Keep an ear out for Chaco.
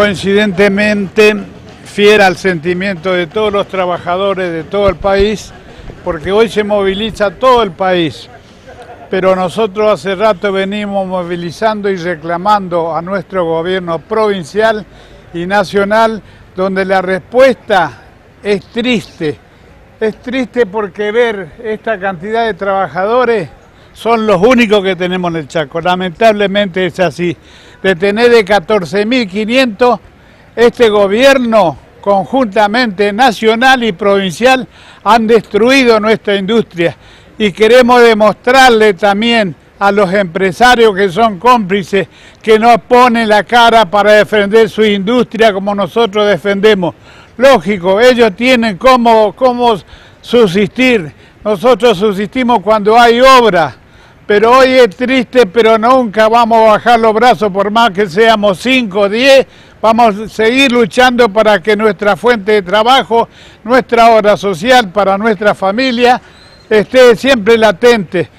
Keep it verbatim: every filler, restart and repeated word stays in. coincidentemente fiel al sentimiento de todos los trabajadores de todo el país, porque hoy se moviliza todo el país, pero nosotros hace rato venimos movilizando y reclamando a nuestro gobierno provincial y nacional, donde la respuesta es triste. Es triste porque ver esta cantidad de trabajadores son los únicos que tenemos en el Chaco. Lamentablemente es así. De tener de catorce mil quinientos, este gobierno conjuntamente nacional y provincial han destruido nuestra industria. Y queremos demostrarle también a los empresarios que son cómplices, que no ponen la cara para defender su industria como nosotros defendemos. Lógico, ellos tienen cómo, cómo subsistir. Nosotros subsistimos cuando hay obra, pero hoy es triste, pero nunca vamos a bajar los brazos, por más que seamos cinco o diez, vamos a seguir luchando para que nuestra fuente de trabajo, nuestra obra social para nuestra familia, esté siempre latente.